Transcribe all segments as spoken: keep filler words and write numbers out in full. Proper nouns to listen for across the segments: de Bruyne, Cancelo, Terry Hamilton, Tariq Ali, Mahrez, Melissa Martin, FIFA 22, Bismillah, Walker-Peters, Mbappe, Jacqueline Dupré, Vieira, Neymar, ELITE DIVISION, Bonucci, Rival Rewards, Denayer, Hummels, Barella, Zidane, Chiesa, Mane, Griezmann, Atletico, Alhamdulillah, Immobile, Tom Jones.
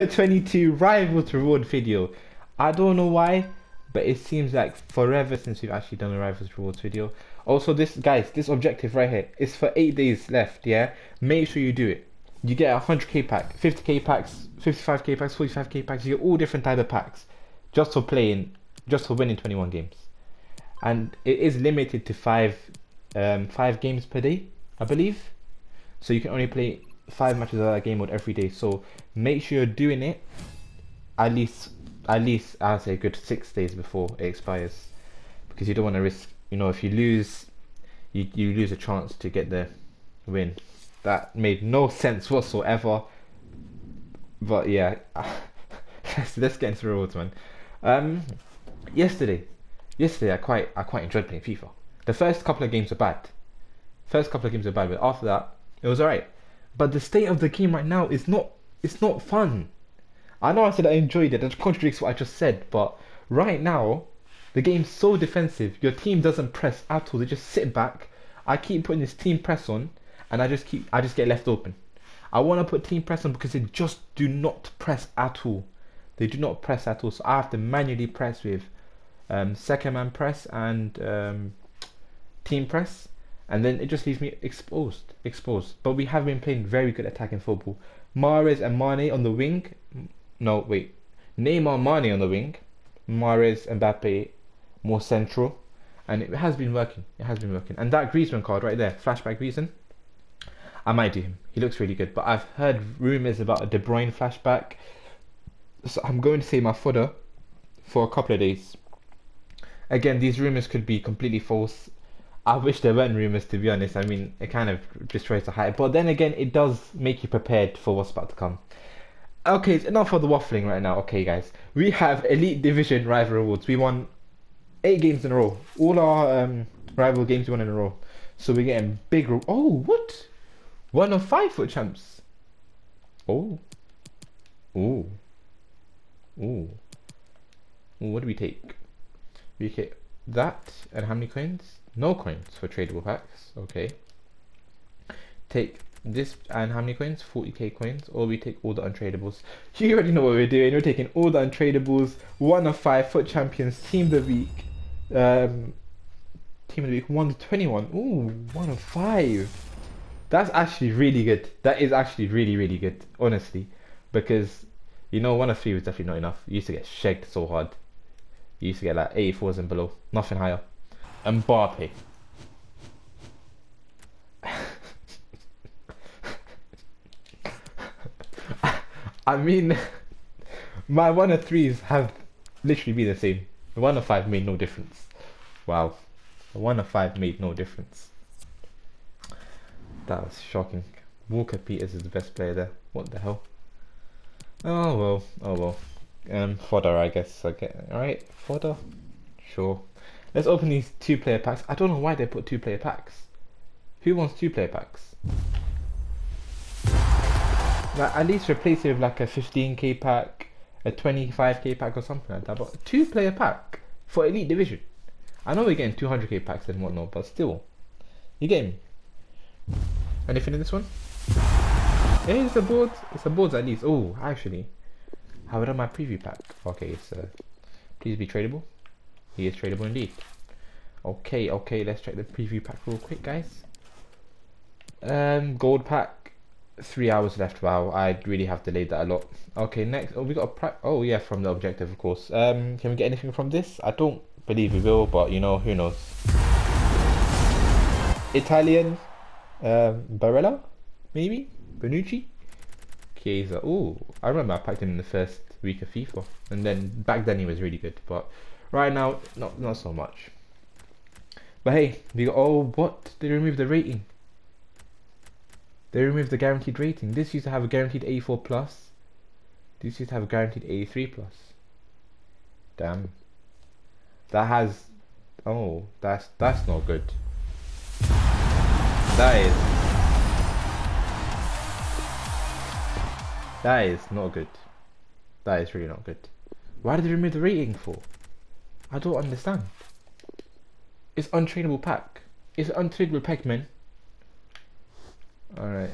twenty-two Rivals Reward video. I don't know why, but it seems like forever since we've actually done a Rivals Rewards video. Also, this guys, this objective right here is for eight days left. Yeah, make sure you do it. You get a one hundred K pack, fifty K packs, fifty-five K packs, forty-five K packs. You get all different type of packs just for playing, just for winning twenty-one games. And it is limited to five, um, five games per day, I believe. So you can only play five matches of that game mode every day. So make sure you're doing it at least, at least I'll say a good six days before it expires, because you don't want to risk. You know, if you lose, you you lose a chance to get the win. That made no sense whatsoever. But yeah, let's let's get into rewards, man. Um, yesterday, yesterday I quite I quite enjoyed playing FIFA. The first couple of games were bad. First couple of games were bad, but after that it was alright. But the state of the game right now is not, it's not fun. I know I said I enjoyed it, that contradicts what I just said, but right now, the game's so defensive, your team doesn't press at all, they just sit back. I keep putting this team press on, and I just keep, I just get left open. I want to put team press on because they just do not press at all. They do not press at all, so I have to manually press with um, second man press and um, team press. And then it just leaves me exposed, exposed. But we have been playing very good attacking football. Mahrez and Mane on the wing. No, wait. Neymar, Mane on the wing. Mahrez, Mbappe, more central. And it has been working. It has been working. And that Griezmann card right there, flashback Griezmann. I might do him. He looks really good. But I've heard rumours about a De Bruyne flashback. So I'm going to save my fodder for a couple of days. Again, these rumours could be completely false. I wish there weren't rumours, to be honest. I mean, it kind of destroys the hype. But then again, it does make you prepared for what's about to come. Okay, it's enough for the waffling right now. Okay, guys. We have Elite Division Rival Rewards. We won eight games in a row. All our um, rival games we won in a row. So we're getting big... Oh, what? One of five foot champs. Oh. Oh. Oh. What do we take? We get that. And how many coins? No coins for tradable packs. Okay, take this. And how many coins? Forty K coins. Or we take all the untradables. You already know what we're doing. We're taking all the untradables. One of five foot champions, team of the week, um team of the week one to twenty-one. Ooh, one of five. That's actually really good. That is actually really really good, honestly, because you know, one of three was definitely not enough. You used to get shagged so hard. You used to get like eighty-fours and below, nothing higher. Mbappe. I mean, my one of threes have literally been the same. The one of five made no difference. Wow, the one of five made no difference. That was shocking. Walker-Peters is the best player there. What the hell? Oh well, oh well. Um, fodder, I guess. Okay, all right, fodder. Sure. Let's open these two player packs. I don't know why they put two player packs. Who wants two player packs? Like, at least replace it with like a fifteen K pack, a twenty-five K pack or something like that. But a two player pack for Elite Division. I know we're getting two hundred K packs and whatnot, but still. You get me? Anything in this one? Hey, it's a board. It's a board at least. Oh, actually. How about my preview pack? Okay, so please be tradable. He is tradable indeed. Okay, okay, let's check the preview pack real quick, guys. Um, gold pack, three hours left. Wow, I really have delayed that a lot. Okay, next. Oh, we got a pack. Oh yeah, from the objective, of course. Um, can we get anything from this? I don't believe we will, but you know, who knows. Italian, um, Barella, maybe Bonucci. Chiesa. Oh, I remember I packed him in the first week of FIFA, and then back then he was really good, but. Right now, not not so much. But hey, we got, oh, what? They removed the rating. They removed the guaranteed rating. This used to have a guaranteed eighty-four plus. This used to have a guaranteed eighty-three plus. Damn. That has, oh, that's that's not good. That is. That is not good. That is really not good. Why did they remove the rating for? I don't understand. It's untrainable pack. It's an untradeable pack, man. Alright.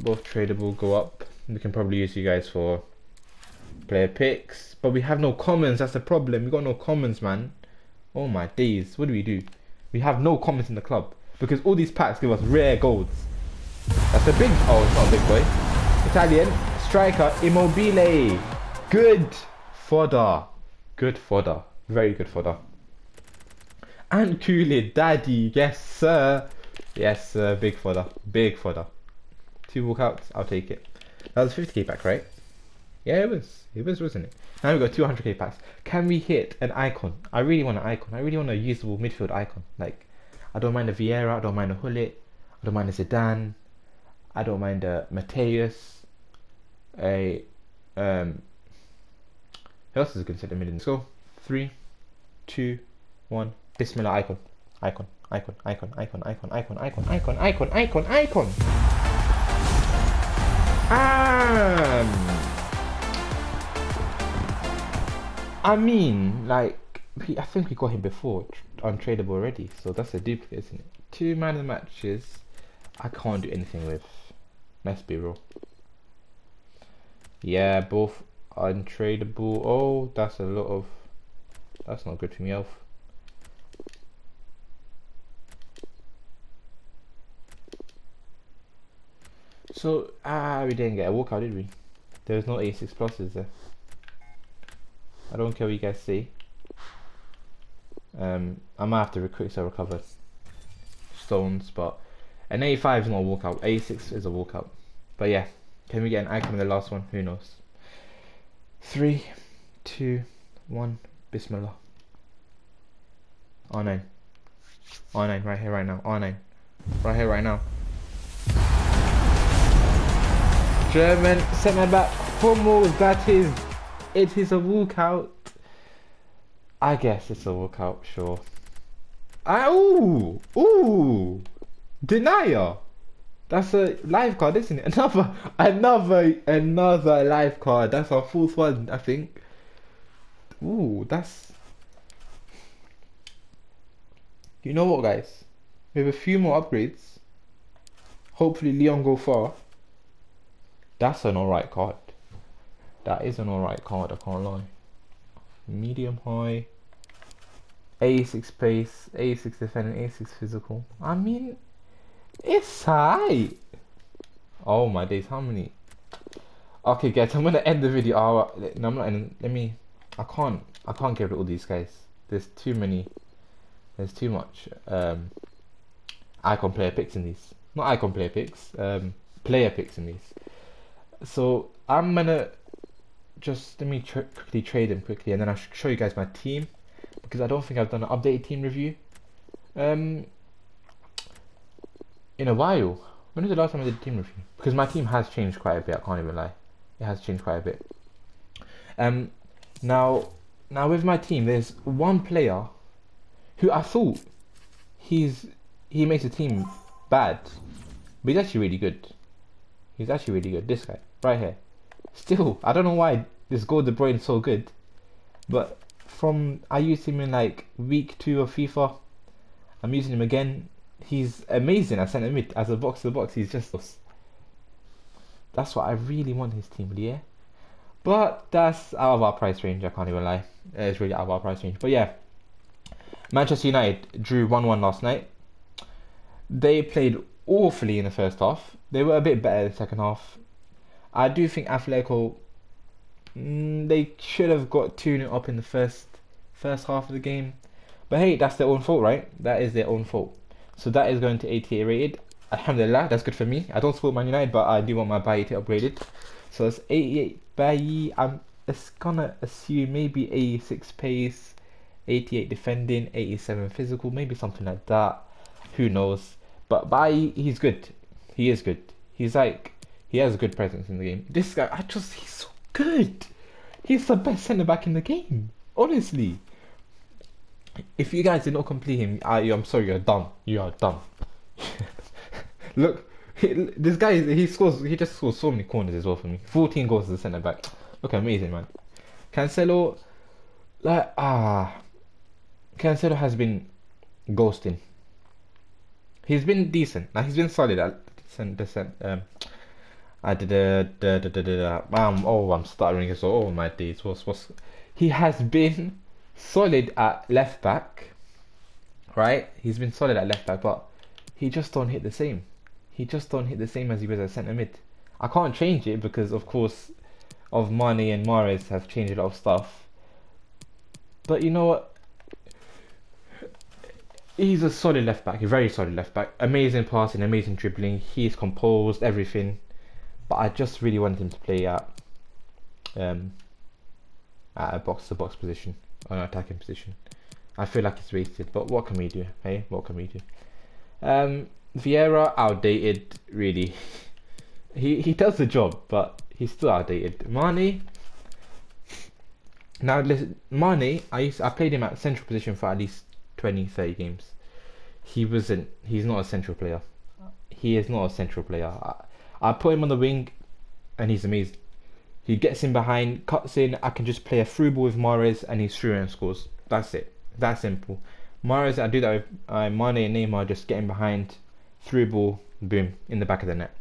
Both tradable go up. We can probably use you guys for player picks, but we have no comments. That's the problem. We got no comments, man. Oh my days, what do we do? We have no comments in the club because all these packs give us rare golds. That's a big, oh, it's not a big boy. Italian striker Immobile. Good fodder. Good fodder. Very good fodder. And Kool-Aid Daddy. Yes, sir. Yes, sir. Big fodder. Big fodder. Two walkouts. I'll take it. That was a fifty K pack, right? Yeah, it was. It was, wasn't it? Now we've got two hundred K packs. Can we hit an icon? I really want an icon. I really want a usable midfield icon. Like, I don't mind a Vieira. I don't mind a Hullet. I don't mind a Zidane. I don't mind a Mateus. A... Um... Who else is going to set the mid in the score? Three, two, one. Bismillah, icon. Icon, icon, icon, icon, icon, icon, icon, icon, icon, icon, icon. Um, I mean, like, I think we got him before, untradeable already, so that's a duplicate, isn't it? Two man of the matches, I can't do anything with. Let's be real. Yeah, both. Untradeable. Oh, that's a lot of. That's not good for me, Elf. So ah, we didn't get a walkout, did we? There was no A six pluses there. I don't care what you guys say. Um, I might have to recruit so I recover stones, but an A five is not a walkout. A six is a walkout. But yeah, can we get an icon in the last one? Who knows? Three, two, one, Bismillah. R nine. R nine, right here, right now. R nine. Right here, right now. German centre back, Hummels, that is. It is a walkout. I guess it's a walkout, sure. I, ooh! Ooh! Denayer! That's a live card, isn't it? Another, another, another live card. That's our fourth one, I think. Ooh, that's... You know what, guys? We have a few more upgrades. Hopefully Leon go far. That's an alright card. That is an alright card, I can't lie. Medium high. A six pace, A six defending, A six physical. I mean... It's high. Oh my days, how many? Okay guys, I'm gonna end the video. Oh, no, I'm not ending. Let me I can't I can't get rid of all these guys. There's too many. There's too much um icon player picks in these. Not icon player picks, um player picks in these. So I'm gonna just let me tr quickly trade them quickly and then I'll show you guys my team because I don't think I've done an updated team review. Um In a while. When was the last time I did a team review? Because my team has changed quite a bit, I can't even lie. It has changed quite a bit. Um, now, now with my team, there's one player who I thought he's he makes a team bad. But he's actually really good. He's actually really good. This guy, right here. Still, I don't know why this goal De Bruyne is so good. But from, I used him in like week two of FIFA. I'm using him again. He's amazing as centre mid, as a box to the box, he's just us. That's what I really want his team, yeah. But that's out of our price range, I can't even lie. It's really out of our price range. But yeah, Manchester United drew one one last night. They played awfully in the first half. They were a bit better in the second half. I do think Atletico, mm, they should have got two nil up in the first first half of the game. But hey, that's their own fault, right? That is their own fault. So that is going to eighty-eight rated. Alhamdulillah, that's good for me. I don't support Man United, but I do want my Bayi to upgrade it. So it's eighty-eight Bayi. I'm just gonna assume maybe eighty-six pace, eighty-eight defending, eighty-seven physical, maybe something like that. Who knows? But Bayi, he's good. He is good. He's like, he has a good presence in the game. This guy, I just, he's so good. He's the best centre back in the game. Honestly. If you guys did not complete him, I, I'm sorry, you're dumb. You are dumb. Look, he, this guy, he scores. He just scores so many corners as well for me. fourteen goals as a centre back. Look, amazing, man. Cancelo, like ah, Cancelo has been ghosting. He's been decent. Like he's been solid at decent, decent, um, I did it. Da, da, da, da, da. Um, oh, I'm stuttering as well. Oh my days. What's what's? He has been solid at left back, right? He's been solid at left back, but he just don't hit the same. He just don't hit the same as he was at centre mid. I can't change it because, of course, of Mane and Mahrez have changed a lot of stuff. But you know what? He's a solid left back. A very solid left back. Amazing passing, amazing dribbling. He's composed, everything. But I just really wanted him to play at um at a box-to-box position, or an attacking position. I feel like it's wasted. But what can we do? Hey, what can we do? Um, Vieira outdated, really. He he does the job, but he's still outdated. Mane. Now listen, Mane. I used to, I played him at central position for at least twenty, thirty games. He wasn't. He's not a central player. He is not a central player. I, I put him on the wing, and he's amazing. He gets in behind, cuts in. I can just play a through ball with Mahrez, and he's through and scores. That's it. That's simple. Mahrez, I do that with uh, Mane and Neymar. Just getting behind, through ball, boom, in the back of the net.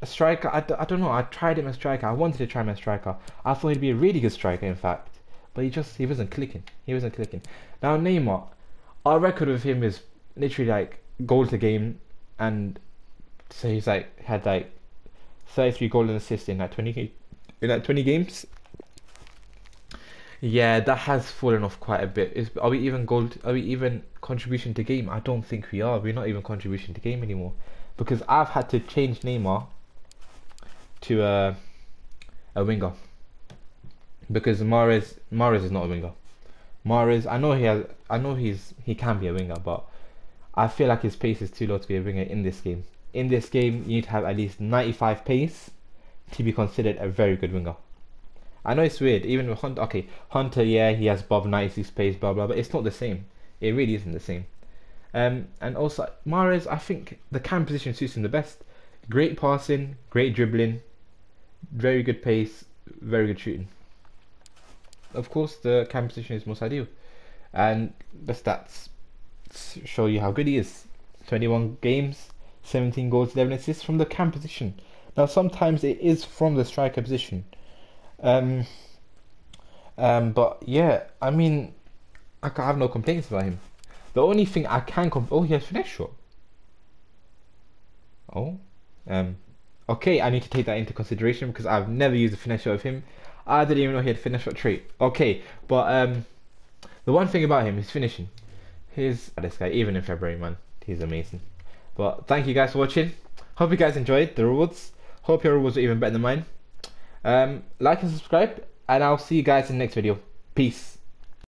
A striker, I, d I don't know, I tried him as striker, I wanted to try him as striker, I thought he'd be a really good striker in fact, but he just, he wasn't clicking, he wasn't clicking. Now Neymar, our record with him is literally like goals a game, and so he's like, had like thirty-three goals and assists in like twenty, in like twenty games. Yeah, that has fallen off quite a bit. Is, are we even goal, are we even contribution to game? I don't think we are, we're not even contribution to game anymore, because I've had to change Neymar to a, a winger, because Mahrez Mahrez is not a winger. Mahrez, I know he has, I know he's he can be a winger, but I feel like his pace is too low to be a winger in this game. In this game, you need to have at least ninety-five pace to be considered a very good winger. I know it's weird, even with Hunter. Okay, Hunter, yeah, he has above ninety-six pace, blah blah, but it's not the same. It really isn't the same. Um, and also Mahrez, I think the cam position suits him the best. Great passing, great dribbling. Very good pace, very good shooting. Of course, the cam position is most ideal, and the stats show you how good he is. twenty-one games, seventeen goals, eleven assists from the cam position. Now, sometimes it is from the striker position, um, um, but yeah, I mean, I have no complaints about him. The only thing I can comp- oh, he has finesse shot. Oh. Um, okay, I need to take that into consideration because I've never used a finesse shot of him. I didn't even know he had a finesse shot trait. Okay, but um, the one thing about him is finishing. His oh, this guy, even in February, man, he's amazing. But thank you guys for watching. Hope you guys enjoyed the rewards. Hope your rewards are even better than mine. Um, like and subscribe, and I'll see you guys in the next video. Peace.